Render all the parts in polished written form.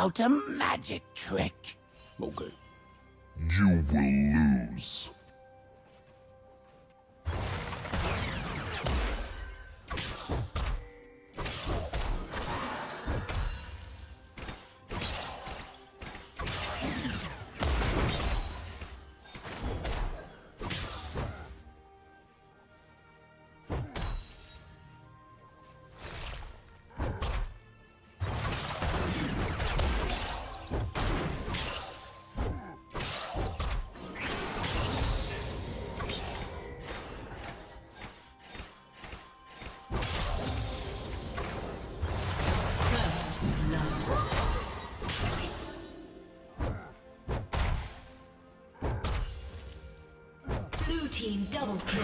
about a magic trick. Okay. You will lose. Team double kill.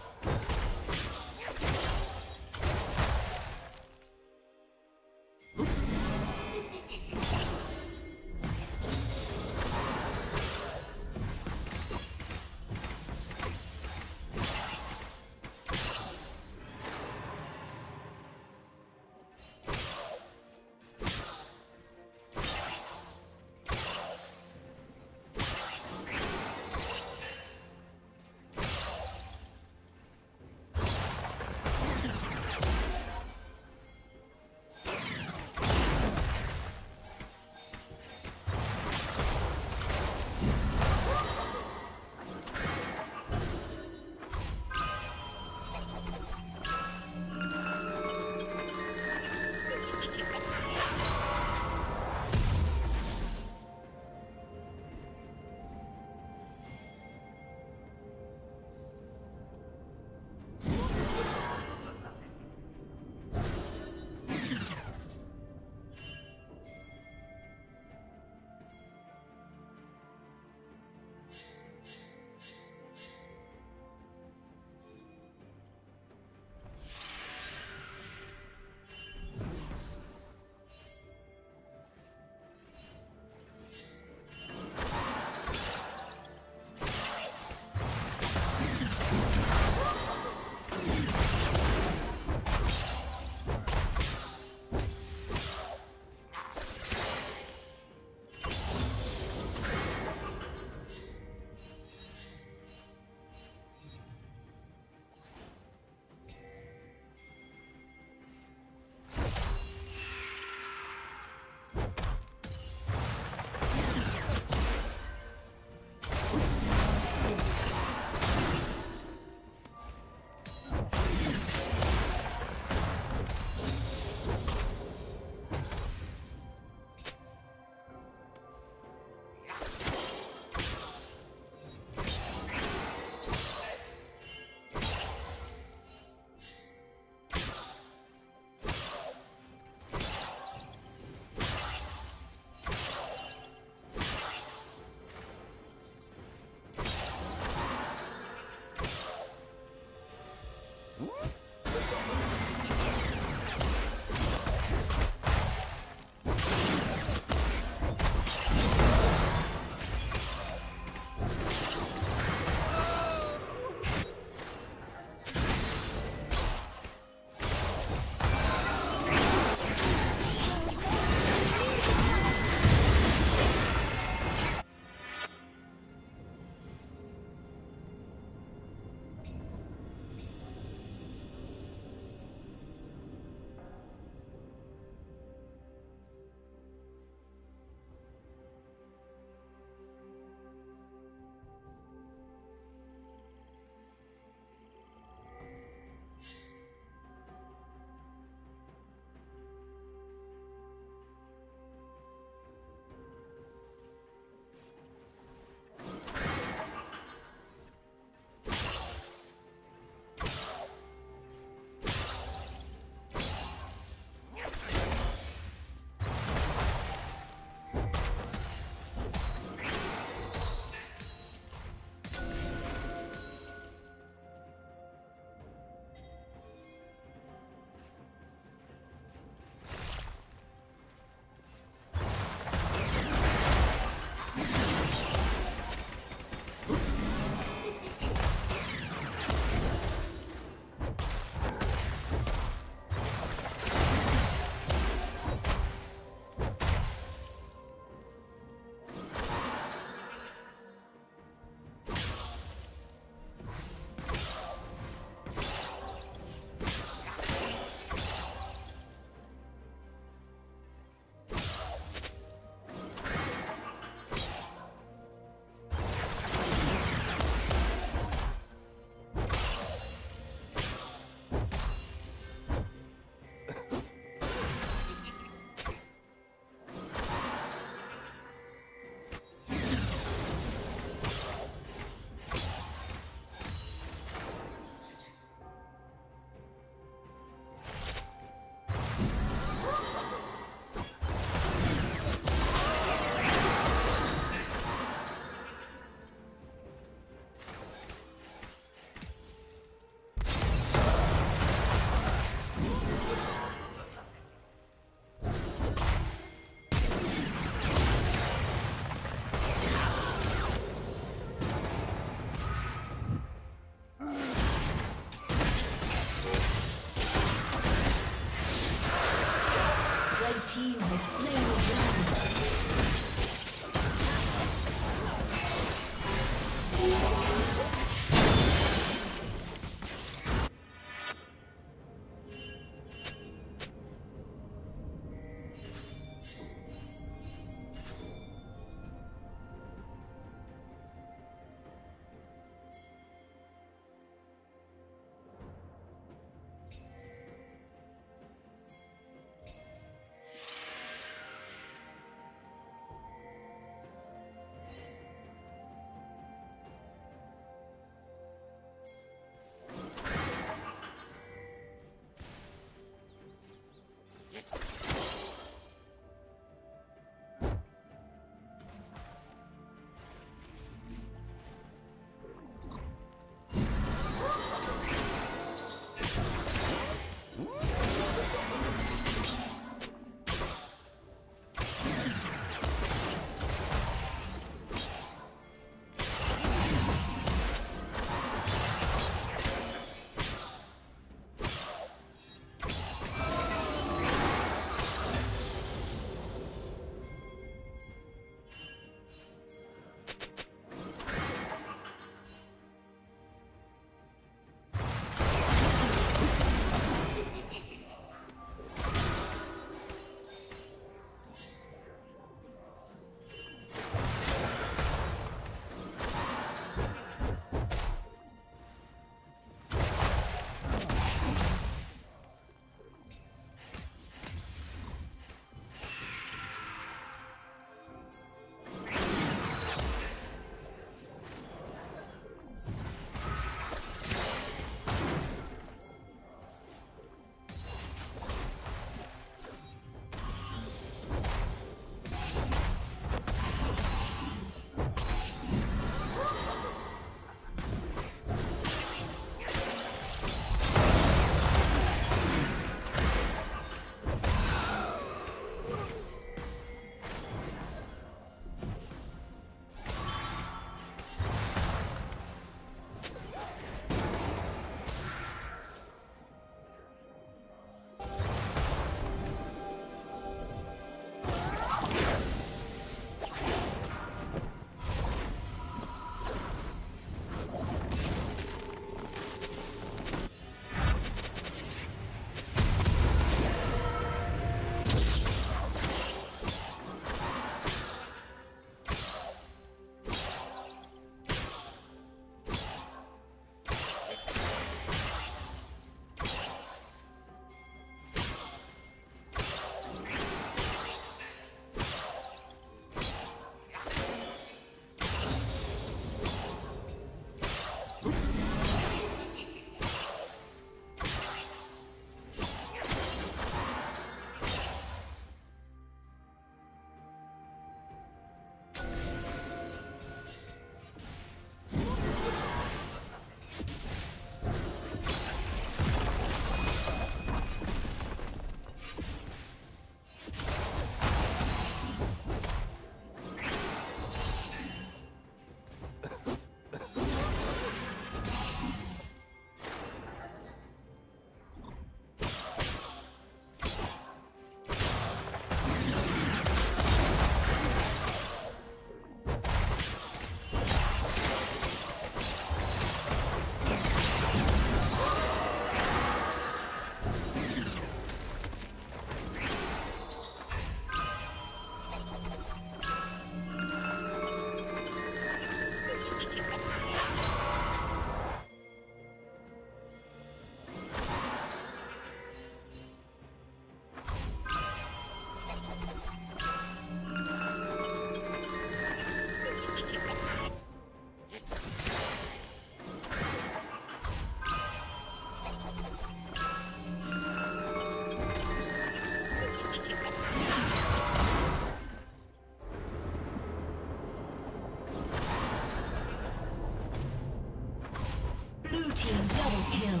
Blue team double kill.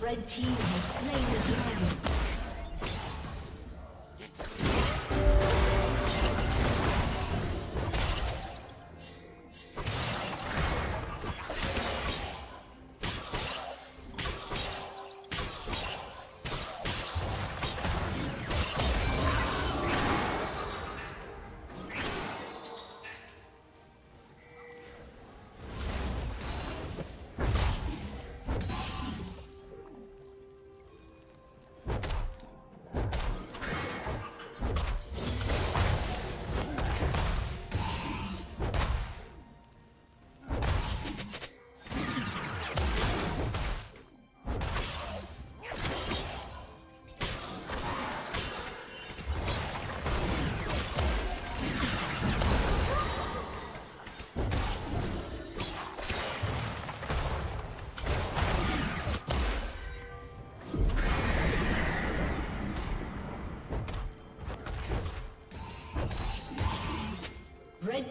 Red team has slain the dragon. Red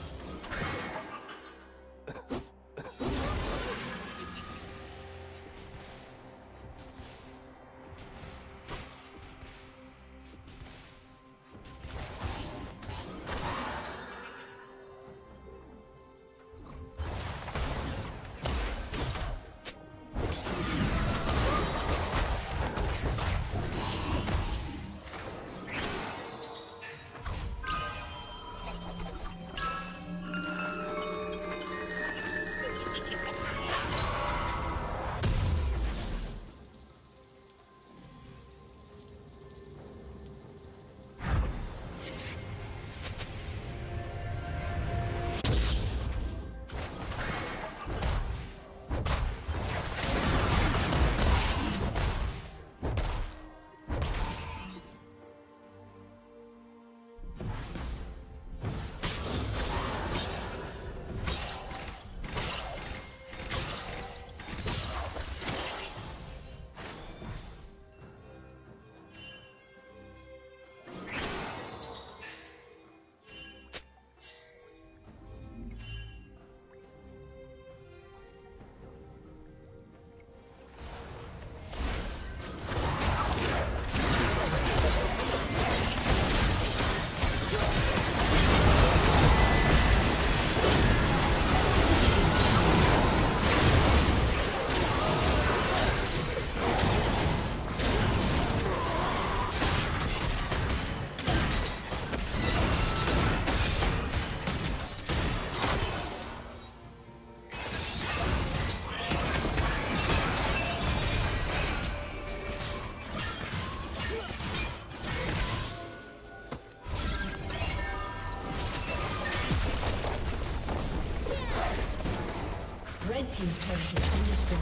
Red team's turret has been destroyed.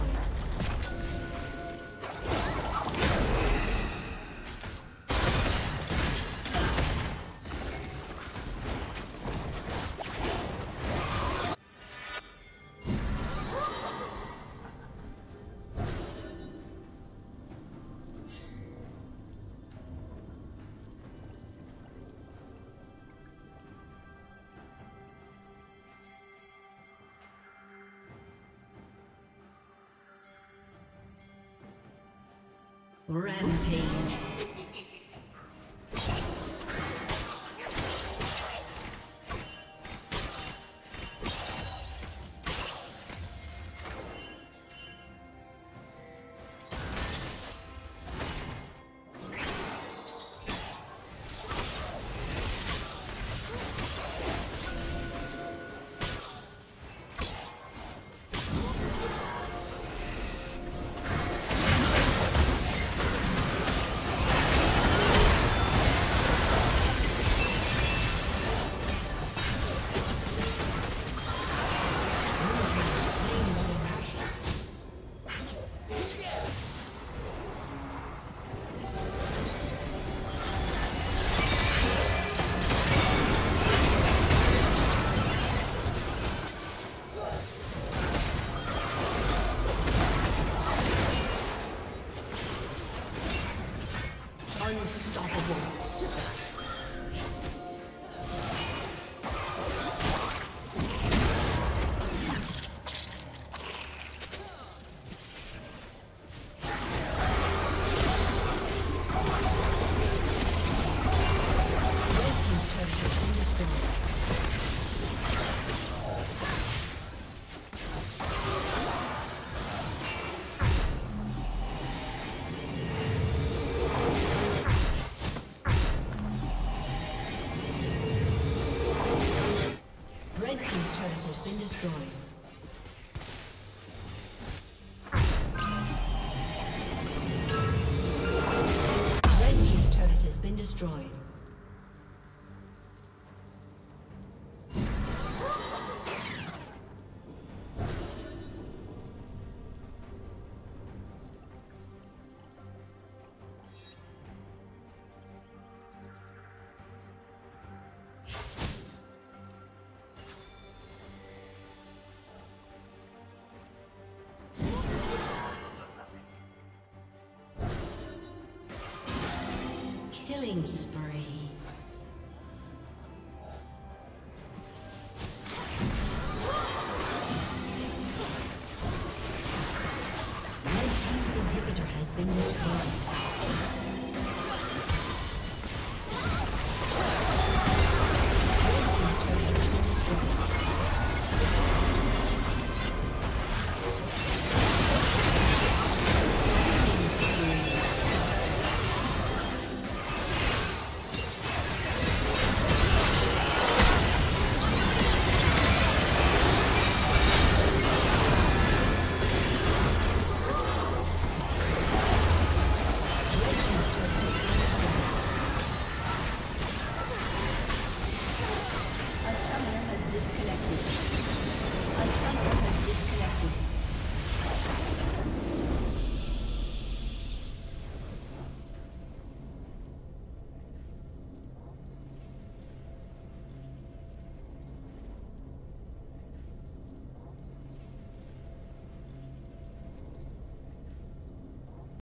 Rampage. Destroyed. Killing spree.